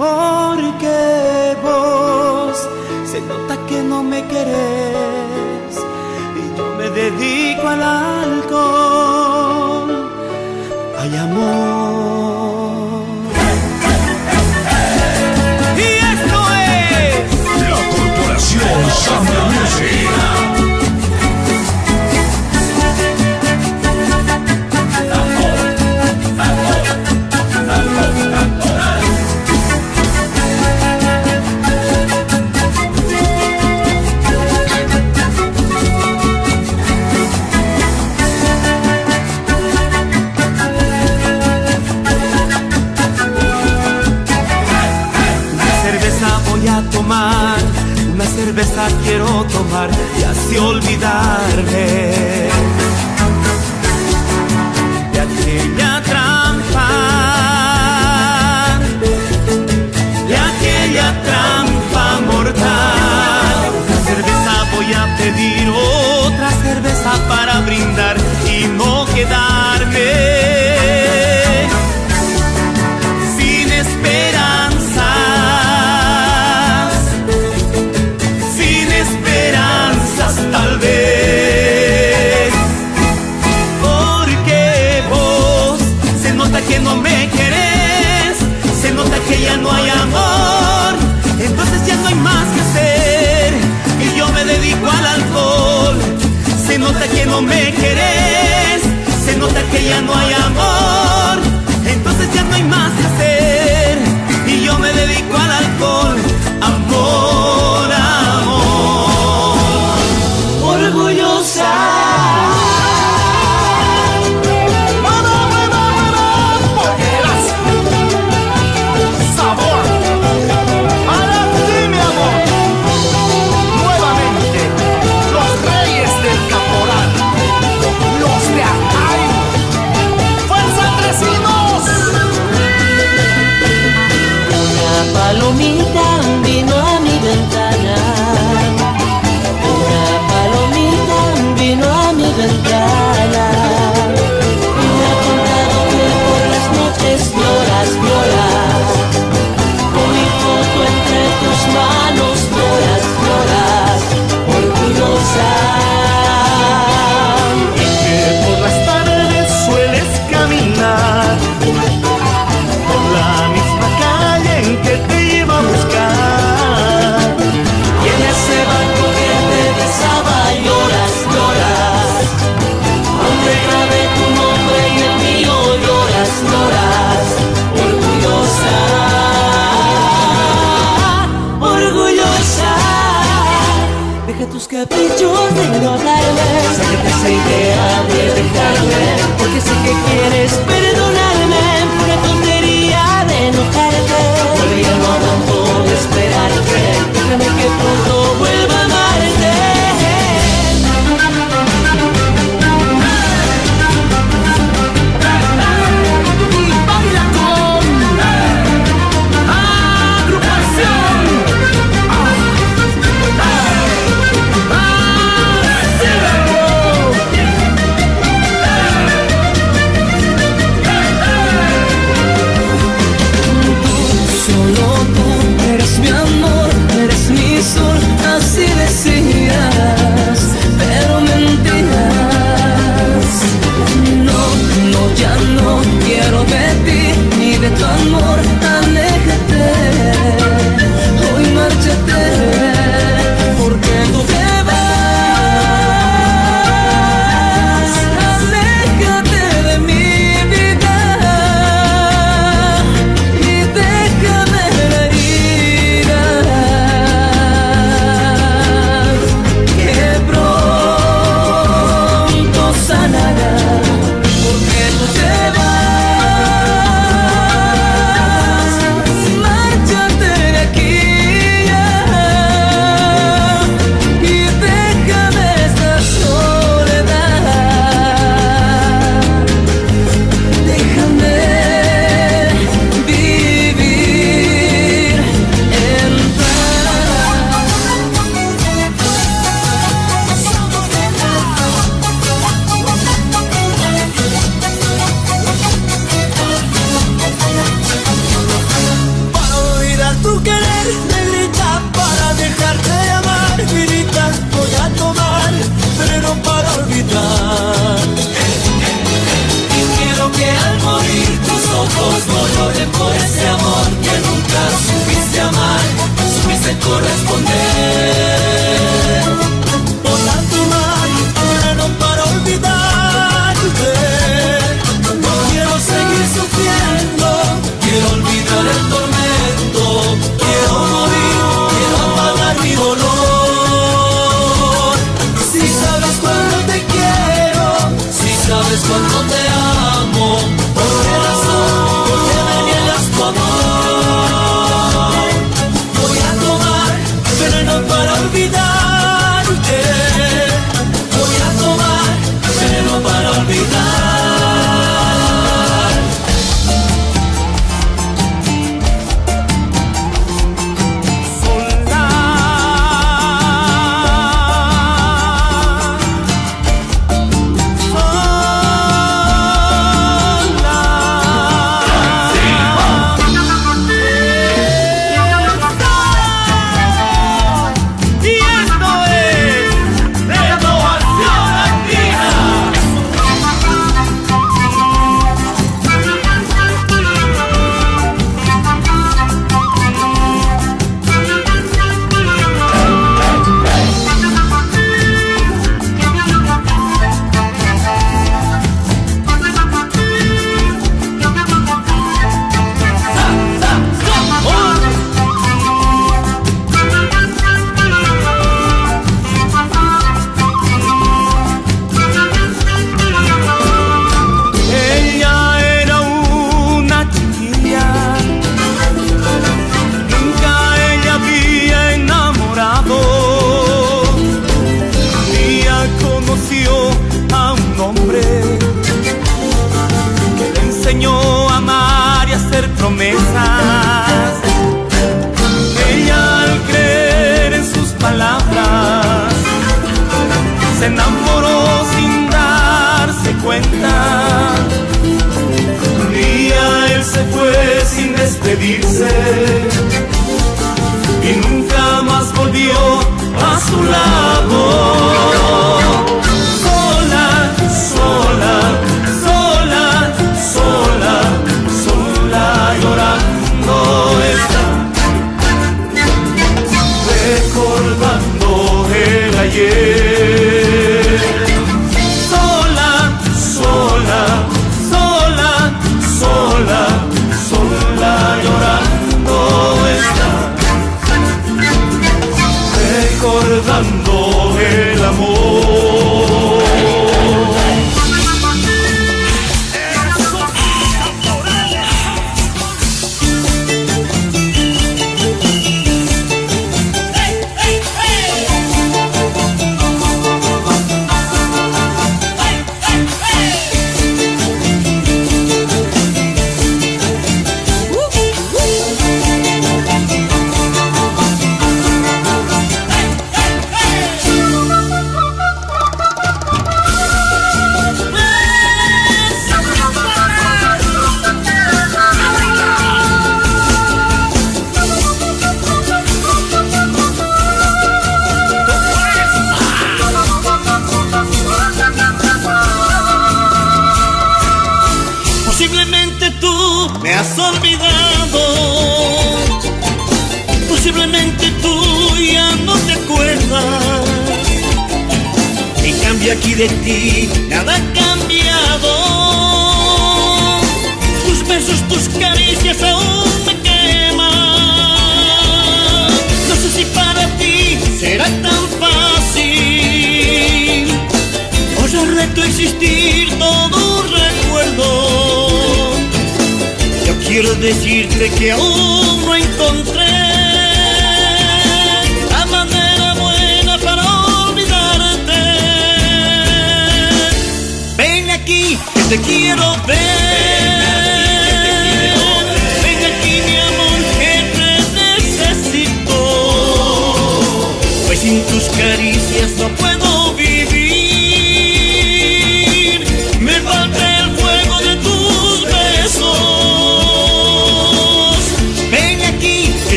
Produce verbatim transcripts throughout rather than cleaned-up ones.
porque vos se nota que no me querés y yo me dedico al alcohol. Ay, amor. Y esto es la Corporación Samba Music. Una cerveza quiero tomar y así olvidarme de aquella trampa, de aquella trampa mortal. Una cerveza voy a pedir, otra cerveza para brindar y no quedarme sin esperanza. Tal vez porque vos se nota que no me querés, se nota que ya no hay amor, entonces ya no hay más que hacer y yo me dedico al alcohol. Se nota que no me querés, se nota que ya no hay amor, entonces ya no hay más que hacer y yo me dedico al alcohol. Amor, amor. Caprichos de ignorarme, sácate esa idea de dejarme, porque sé que quieres perdonarme por la tontería de enojarte. Pero ya no aguanto de esperarte, déjame que pronto vuelva a amarte. Yeah. corresponder. Volar tu mano, no para olvidarte. No quiero seguir sufriendo, quiero olvidar el tormento, quiero morir, quiero apagar mi dolor. Si sabes cuánto te quiero, si sabes cuánto te amo, ¿por qué razón, por qué me niegas tu amor? Voy a tomar veneno para olvidarte, voy a tomar veneno para olvidarte.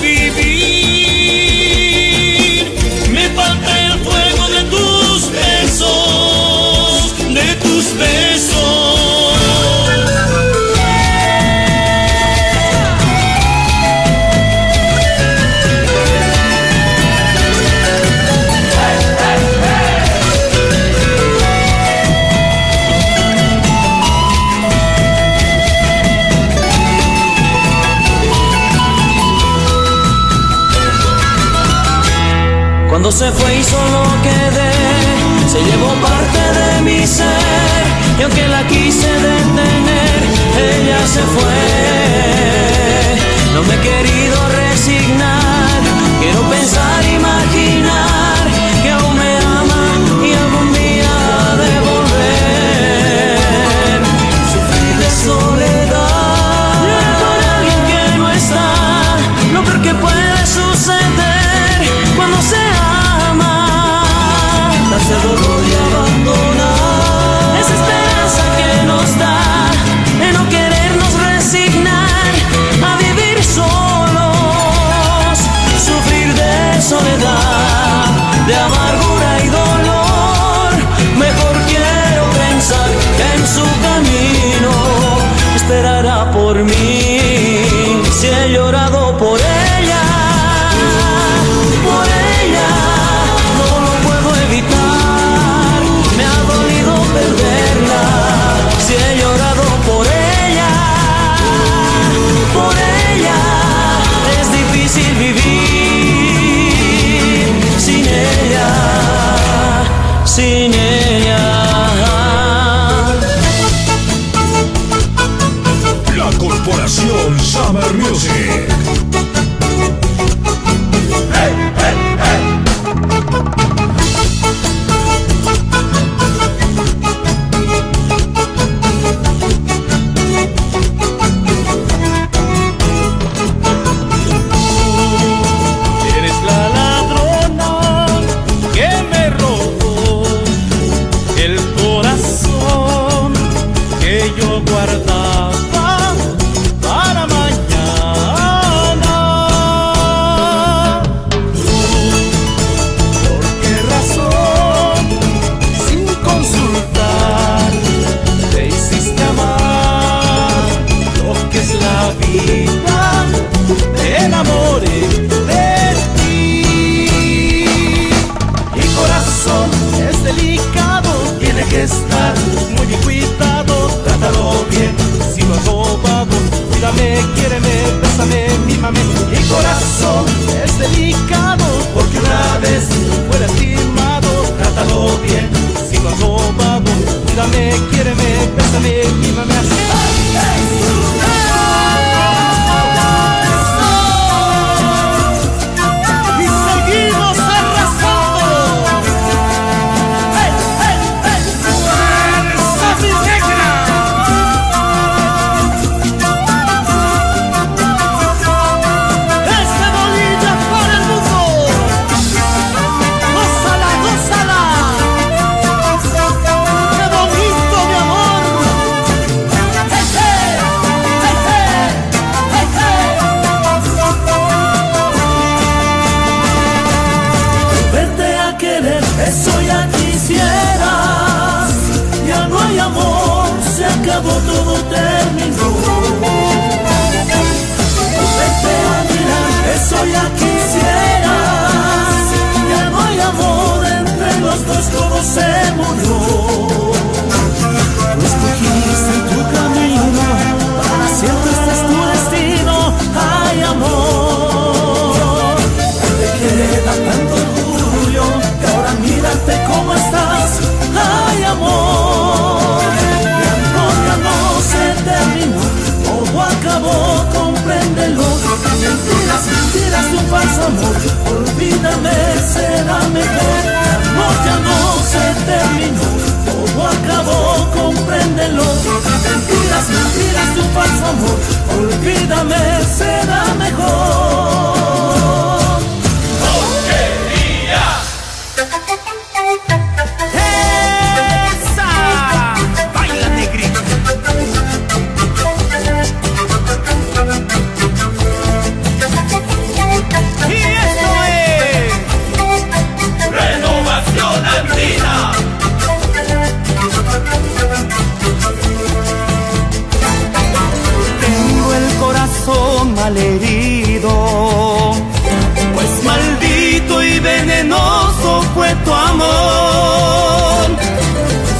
Vivir, me falta el fuego de tus besos. Cuando se fue y solo quedé, se llevó parte de mi ser, y aunque la quise detener, ella se fue. No me he querido resignar, quiero pensar, imaginar que aún me ama y algún día ha de volver. Sufrir de soledad con alguien que no está, lo peor que puede suceder cuando se ama. Darse el dolor y abandonar, esa esperanza que nos da de no querernos resignar a vivir solos. Sufrir de soledad, de amargura y dolor, mejor quiero pensar que en su camino esperará por mí. Si he llorado por ella, por ella, no lo puedo evitar, me ha dolido perderla. Si he llorado por ella, por ella, es difícil vivir sin ella, sin ella. La Corporación Summer Music. Hey, hey, hey. Eres la ladrona que me robó el corazón que yo guardaba para mañana. Tú, ¿por qué razón, sin consultar, te hiciste amar lo que es la vida? Me enamoré de ti. Mi corazón es delicado, tiene que estar muy bien cuidado, trátalo bien, si lo robado, cuídame, quiéreme, bésame, mímame. Mi corazón es delicado, porque una vez fue lastimado, trátalo bien, si lo robado, cuídame, quiéreme, bésame, mímame así. Y seguimos arrasando. ¡Hey, hey, hey! ¡Fuerza, mi negra! ¡Esta bolilla para el mundo! ¡Gózala, gózala! ¡Qué bonito, mi amor! ¡Hey, hey! ¡Hey, hey! ¡Hey, hey! Verte a querer, eso ya quisieras. Ya no hay amor, se acabó, todo terminó. Verte a mirar, eso ya quisieras. Ya no hay amor, entre los dos todo se murió. Tú escogiste tu camino, para siempre este es tu destino. Ay, amor, te queda tanto orgullo, que ahora mírate cómo estás. Ay, amor, mi amor ya no se terminó, todo acabó, compréndelo. Mentiras, mentiras de un falso amor, olvídame, será mejor. Mi amor ya no se terminó, todo acabó, compréndelo. Mentiras, mentiras de un falso amor, olvídame, será mejor. ¡Esa! ¡Baila, negrito! ¡Y esto es! Renovación Andina. Tengo el corazón malherido, pues maldito y venenoso fue tu amor.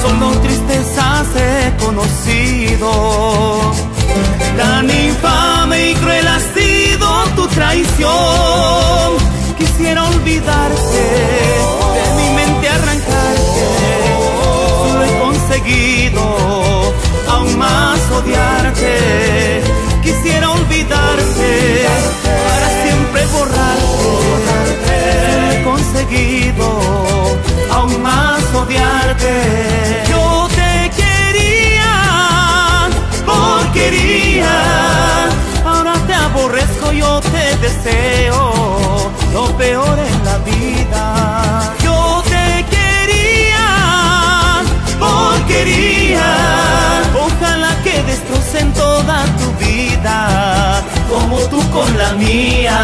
Solo tristezas he conocido, tan infame y cruel ha sido tu traición. Quisiera quisiera olvidarte, de mi mente arrancarte, solo he conseguido aún más odiarte. Quisiera olvidarte, para siempre borrarte, solo he conseguido aún más odiarte. Yo te quería, porquería, ahora te aborrezco, yo te deseo lo peor en la vida. Yo te quería, porquería, ojalá que destrocen toda tu vida, como tú con la mía.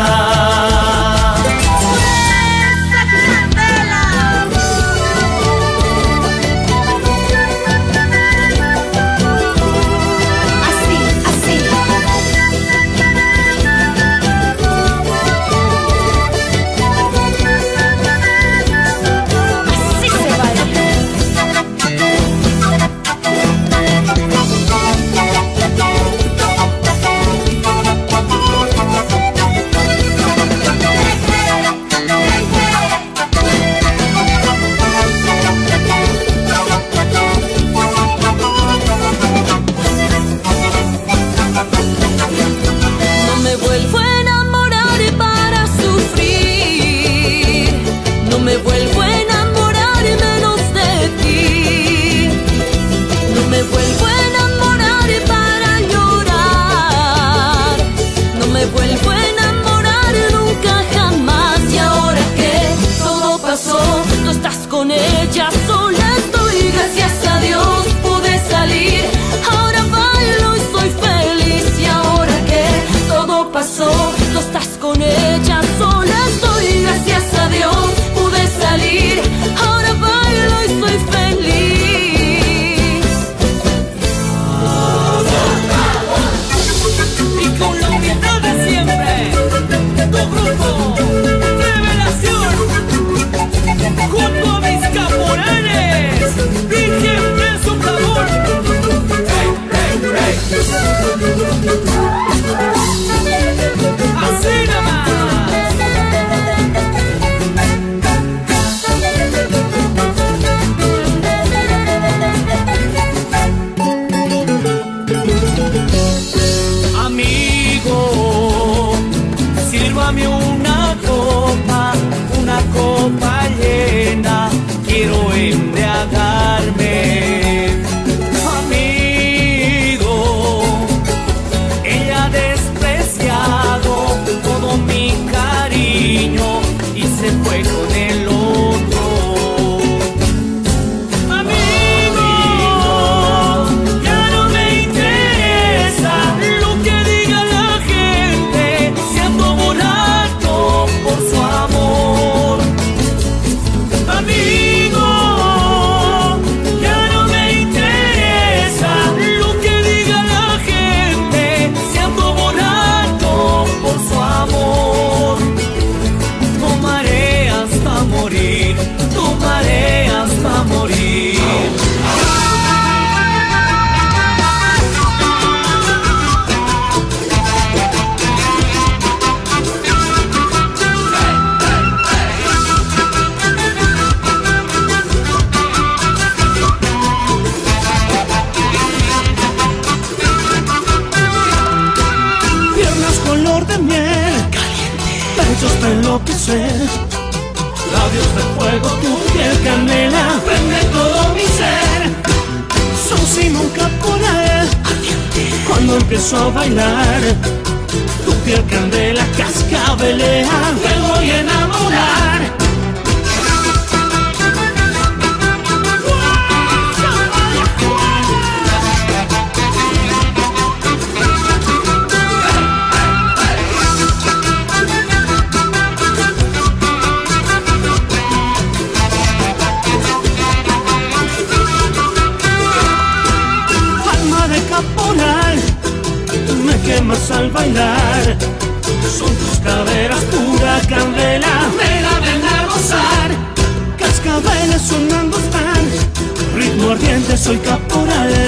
Soy caporal,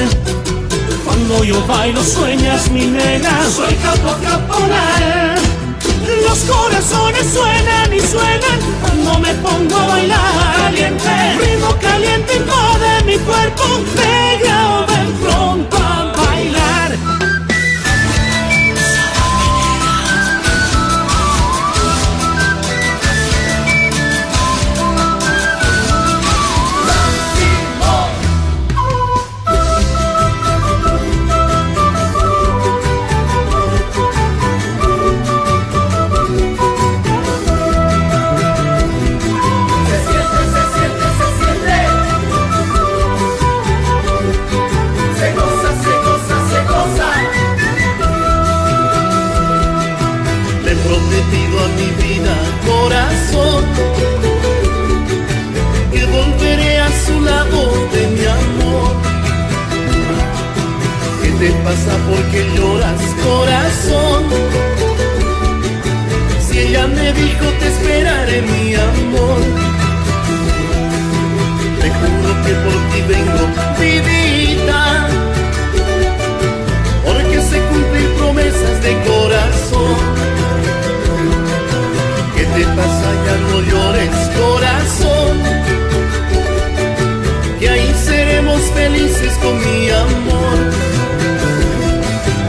cuando yo bailo sueñas mi nena. Soy capo caporal, los corazones suenan y suenan cuando me pongo a bailar. Caliente, ritmo caliente invade mi cuerpo, negra o del pronto a bailar. ¿Qué te pasa? Porque lloras, corazón. Si ella me dijo te esperaré, mi amor. Te juro que por ti vengo, vivita, porque sé cumplir promesas de corazón. ¿Qué te pasa? Ya no llores, corazón, que ahí seremos felices con mi amor.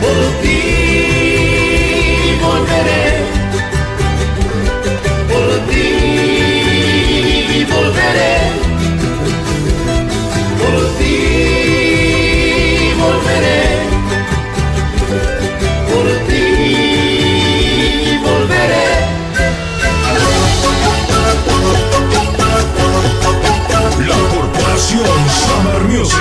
Por ti volveré, por ti volveré, por ti volveré, por ti volveré. La Corporación Summer Music.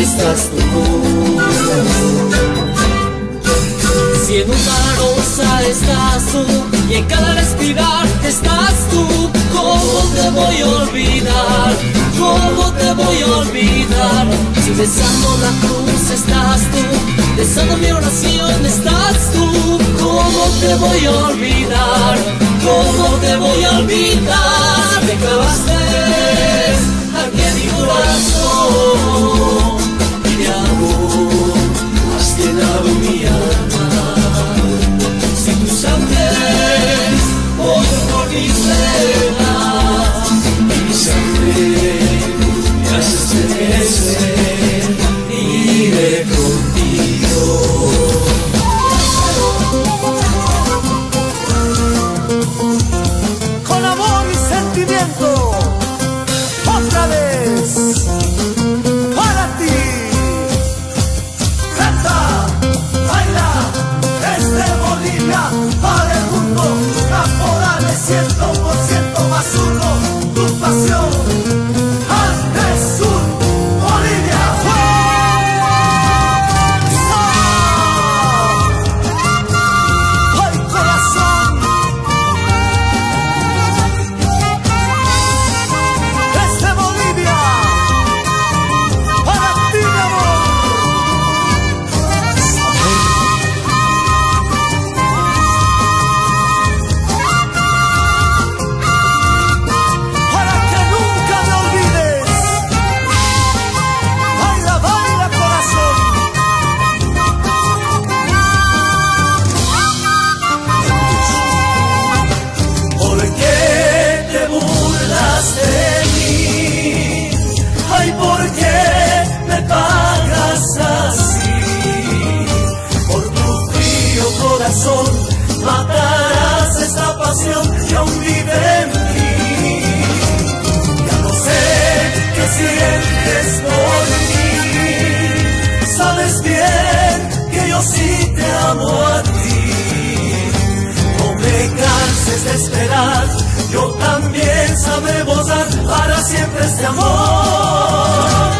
Estás tú. Y en una rosa estás tú, y en cada respirar estás tú. ¿Cómo te voy a olvidar? ¿Cómo te voy a olvidar? Si besando la cruz estás tú, besando mi oración estás tú. ¿Cómo te voy a olvidar? ¿Cómo te voy a olvidar? Me clavaste aquí en mi corazón y mi amor has llenado mi alma. Si tu sangre hoy por mis venas, mi sangre me hace estremecer y iré contigo. cien por ciento más uno, tu pasión al sur, Bolivia. ¡Fuerza! ¡Ay, corazón! Desde Bolivia, para ti, mi amor. Matarás esta pasión que aún vive en mí. Ya no sé qué sientes por mí. Sabes bien que yo sí te amo a ti. No me canses de esperar. Yo también sabremos dar para siempre este amor.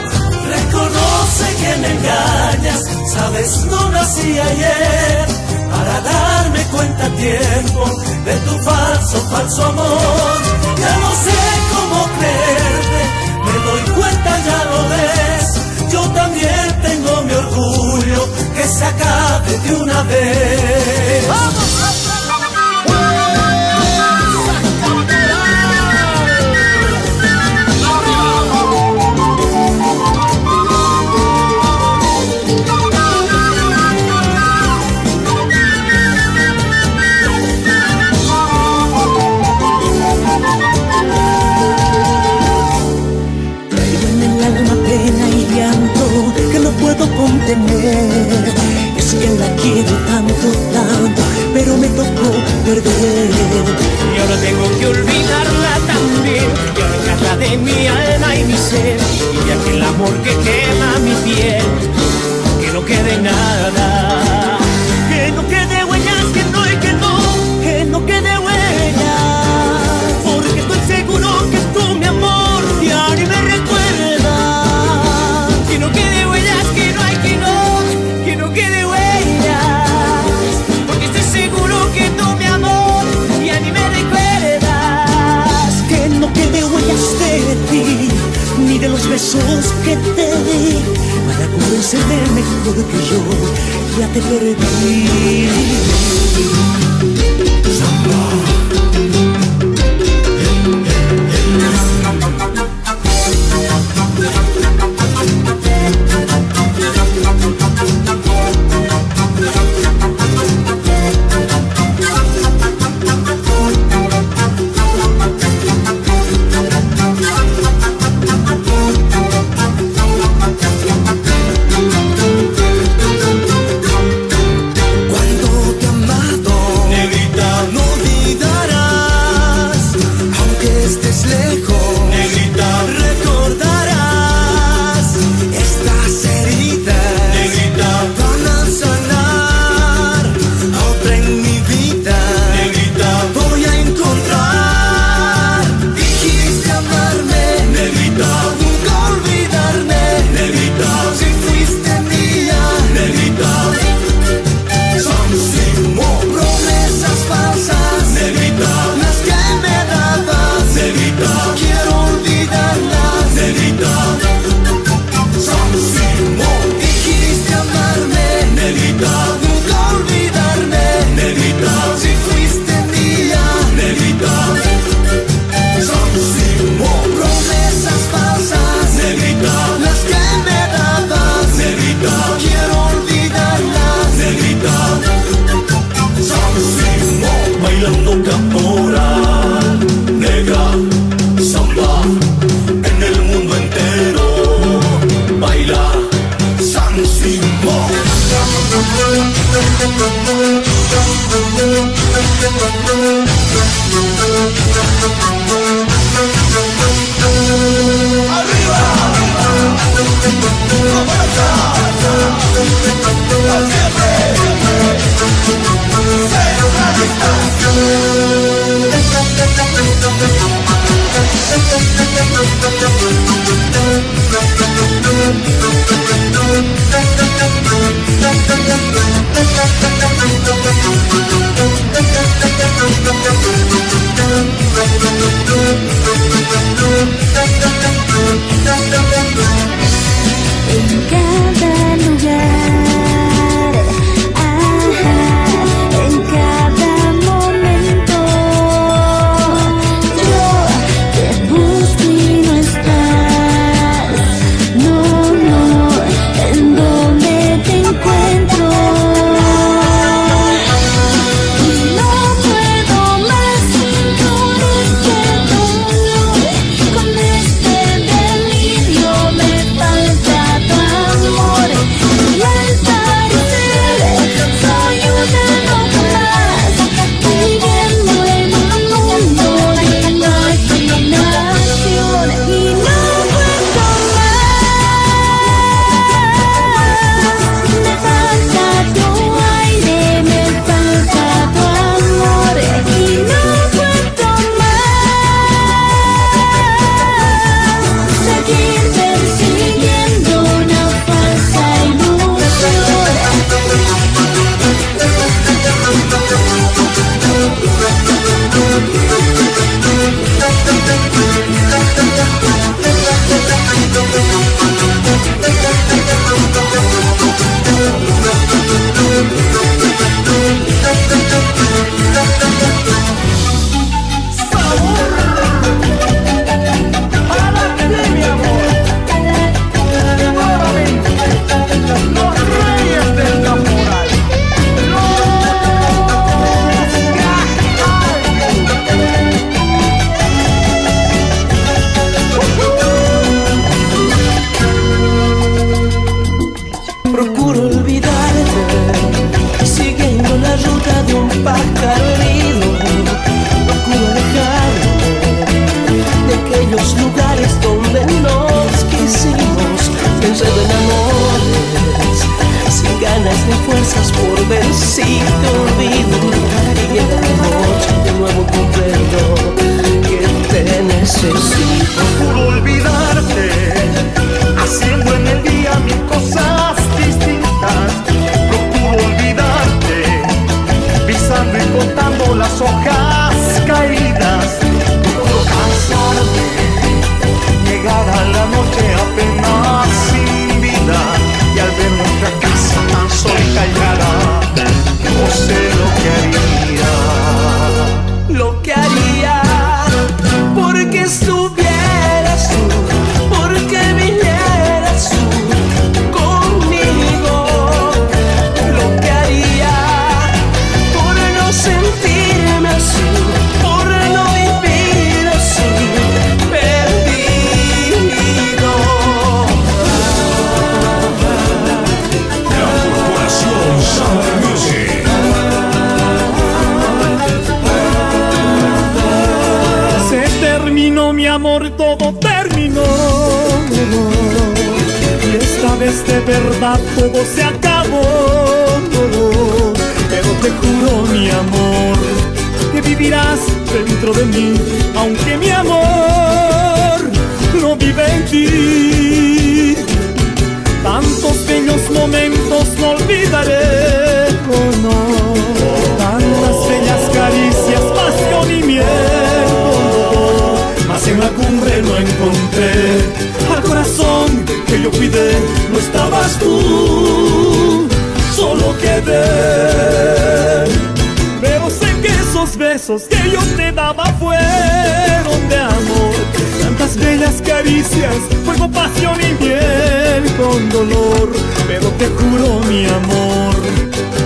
Reconoce que me engañas. Sabes, no nací ayer para darme cuenta a tiempo de tu falso, falso amor. Ya no sé cómo creerte, me doy cuenta, ya lo ves. Yo también tengo mi orgullo, que se acabe de una vez. ¡Vamos! Contener. Es que la quiero tanto, tanto, pero me tocó perder. Y ahora tengo que olvidarla también, que arrancarla de mi alma y mi ser, y de aquel amor que quema mi piel, que no quede nada, que no quede huellas, que no y que no, que no quede huellas, porque estoy seguro que tú, mi amor, diario me recuerdas, que no quede huellas, que no. Ni de los besos que te di para convencerme mejor que yo ya te perdí. Cuando te he amado, negrita, no olvides. fuerzas por ver si te olvido. Y en la noche de nuevo comprendo que te necesito. Por olvidarte, haciendo en el día mil cosas distintas. Procuro olvidarte, pisando y contando las hojas caídas. Procuro cansarte, llegar a la noche apenas sin vida. Y al ver nuestra casa tan sola y callada, no sé lo que haría. Lo que haría, porque estuvieras tú, porque vinieras tú conmigo. Lo que haría, por no sentirme así, por no vivir así, perdido. La Corporación Sound Music. Terminó mi amor, todo terminó. Esta vez de verdad todo se acabó. Pero te juro, mi amor, que vivirás dentro de mí, aunque mi amor no vive en ti. Tantos bellos momentos no olvidaré, oh no. Tantas bellas caricias, pasión y miel. En la cumbre no encontré al corazón que yo cuidé. No estabas tú, solo quedé. Pero sé que esos besos que yo te daba fueron de amor. Tantas bellas caricias, fuego, pasión y miel con dolor. Pero te juro, mi amor,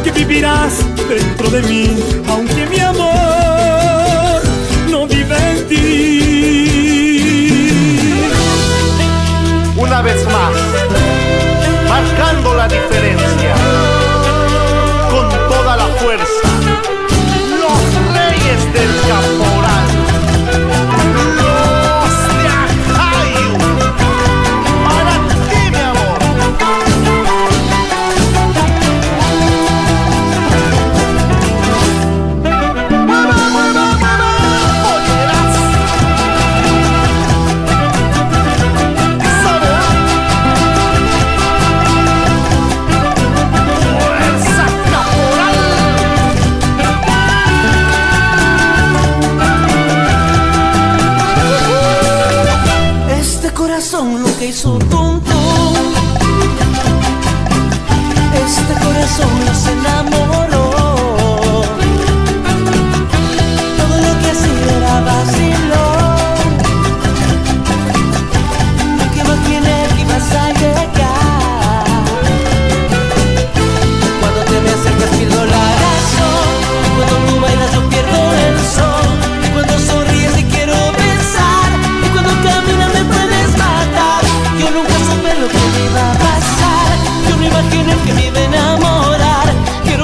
que vivirás dentro de mí, aunque mi amor no vive en ti. Una vez más, marcando la diferencia, con toda la fuerza, los reyes del caporal, los de Ajayo, para ti, mi amor. ¡Mamá, mamá, mamá! Lo que hizo tonto, este corazón nos enamoró. Todo lo que hacía era vacilón. Nunca imaginé que ibas a llegar. Cuando te me acercas pierdo la razón. Cuando tú bailas yo pierdo el son. Y cuando sonríes te quiero besar. Y cuando caminas me puedes. Yo nunca supe lo que me iba a pasar. Yo no imaginé que me iba a enamorar. Quiero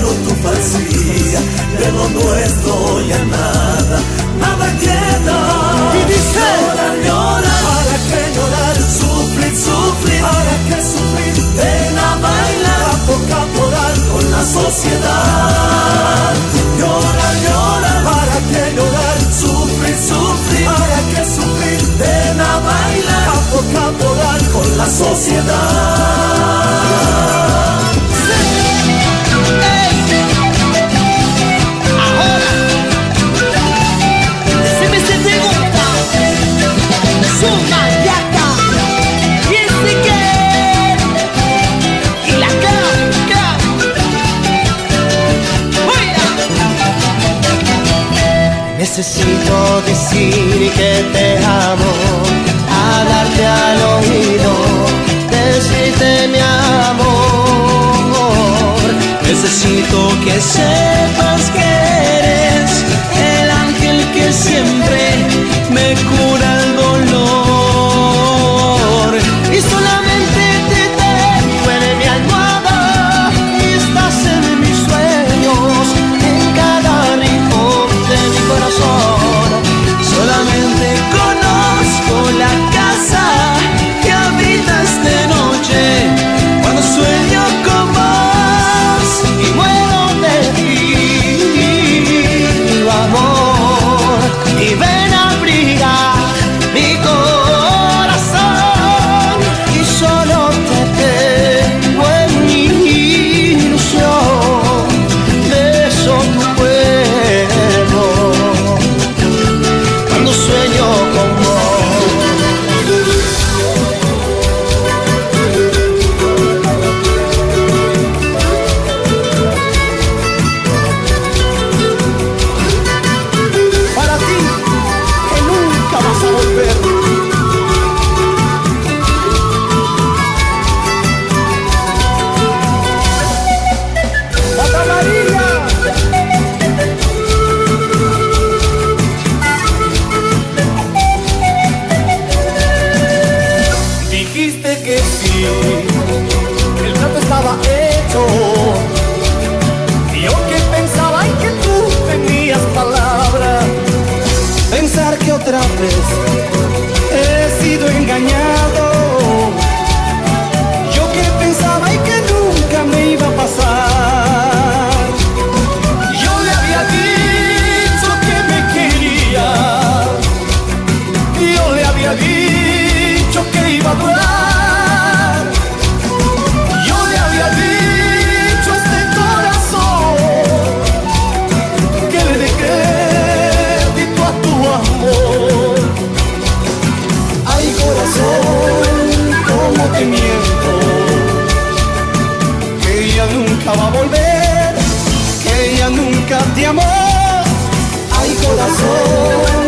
cielo tu falsía, de lo nuestro ya nada, nada queda. Y dice, llorar, llorar, ¿para qué llorar? Sufrir, sufrir, ¿para qué sufrir? Ven a bailar, capo, caporal, con la sociedad. Llorar, llorar, ¿para qué llorar? Sufrir, sufrir, ¿para qué sufrir? Ven a bailar, capo, caporal, con la sociedad. Necesito decir que te amo, hablarte al oído, decirte mi amor. Necesito que sepas que eres el ángel que siempre me cura el dolor. Y solamente te tengo en mi almohada, y estás en mis sueños, en cada rincón de mi corazón. Solamente conozco la casa que habitas de noche, cuando sueño con vos y muero de ti, amor. Y ven a abrigar mi corazón, y solo te tengo en mi ilusión, beso tu cuerpo cuando sueño con vos. Para ti, que nunca vas a volver. ¡Bata María! Dijiste que sí, que el trato estaba hecho, y yo que pensaba en que tú tenías palabra. Pensar que otra vez he sido engañado, yo que pensaba en que nunca me iba a pasar. Yo le había dicho que me quería, yo le había dicho que iba a durar, yo le había dicho a este corazón que le dé crédito a tu amor. Ay, corazón, cómo te miento, que ella nunca va a volver, que ella nunca te amó. Ay, corazón,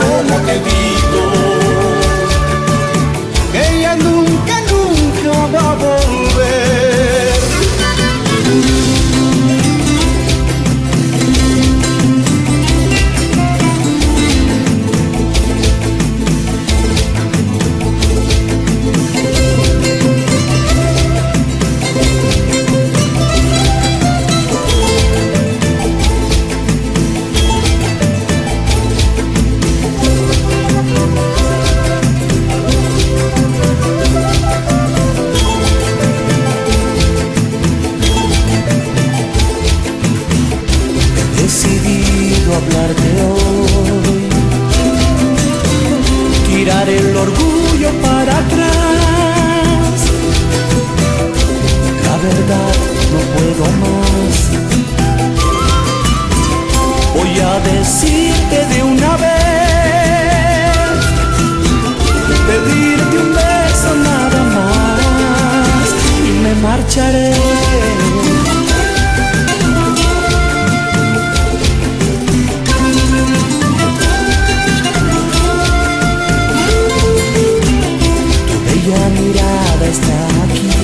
cómo te digo, que ella nunca, nunca va a volver. Decidido a hablarte hoy, tirar el orgullo para atrás. La verdad no puedo más, voy a decirte de una vez, pedirte un beso nada más y me marcharé. La mirada está aquí,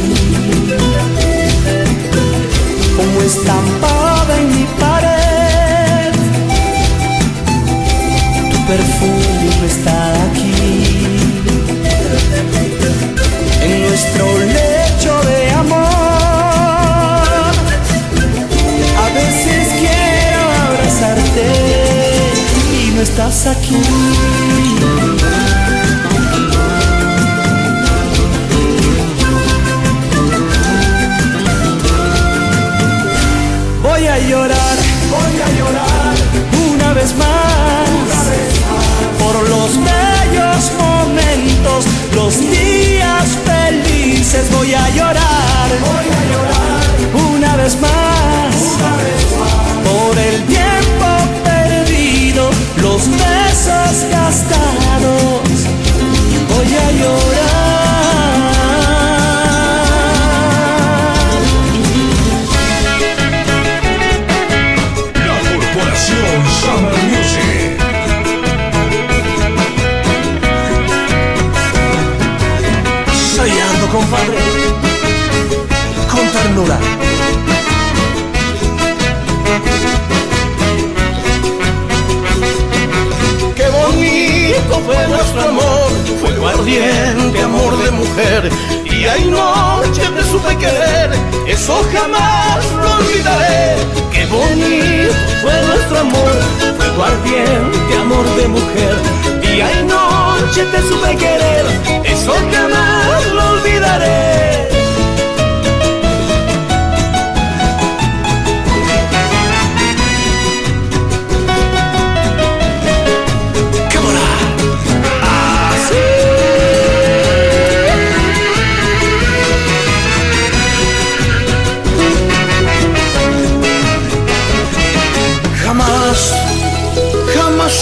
como estampada en mi pared. Tu perfume está aquí, en nuestro lecho de amor. no estás aquí. Voy a llorar, voy a llorar una vez más, una vez más, por los bellos momentos, los días felices. Voy a llorar, voy a llorar una vez más, una vez más, por el tiempo perdido, los besos gastados. Voy a llorar. Sayando, compadre, con ternura. Qué bonito fue nuestro amor, fuego ardiente, amor de mujer. Día y noche te supe querer, eso jamás lo olvidaré. Qué bonito fue nuestro amor, fuego ardiente, amor de mujer. Día y noche te supe querer, eso jamás lo olvidaré.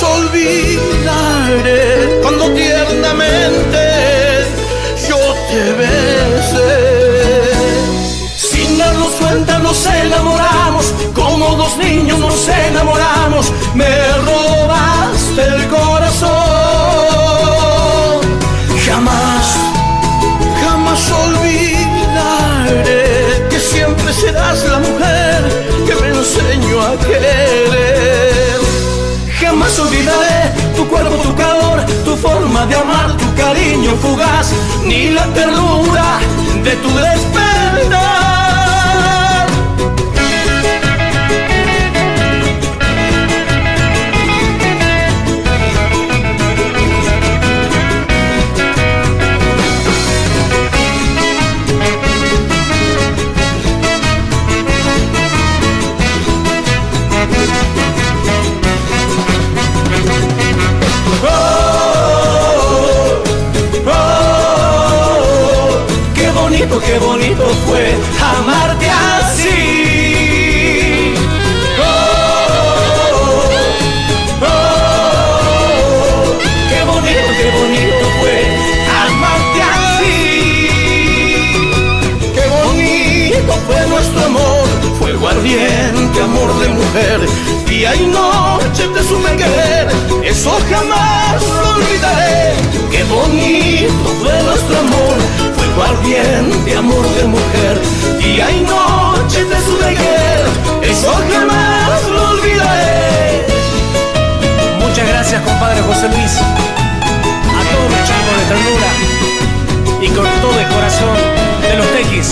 Olvidaré cuando tiernamente yo te besé. Sin darnos cuenta nos enamoramos, como dos niños nos enamoramos. Me robaste el corazón. Jamás, jamás olvidaré que siempre serás la mujer que me enseñó a querer. Jamás olvidaré tu cuerpo, tu calor, tu forma de amar, tu cariño fugaz, ni la ternura de tu despertar. Qué bonito fue amarte así. Oh, oh, oh, qué bonito, qué bonito fue amarte así. Qué bonito fue nuestro amor, fuego ardiente, amor de mujer. Día y noche te supe querer, eso jamás lo olvidaré. Qué bonito fue nuestro amor, ardiente, amor de mujer. Día y noche te supe querer, eso jamás lo olvidaré. Muchas gracias, compadre José Luis, a todos los chicos de ternura y con todo el corazón de los Tequis.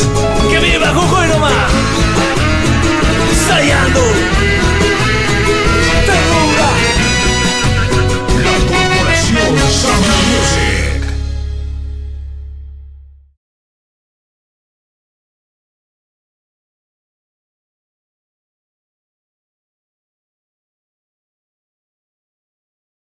¡Que viva Jujuy nomás!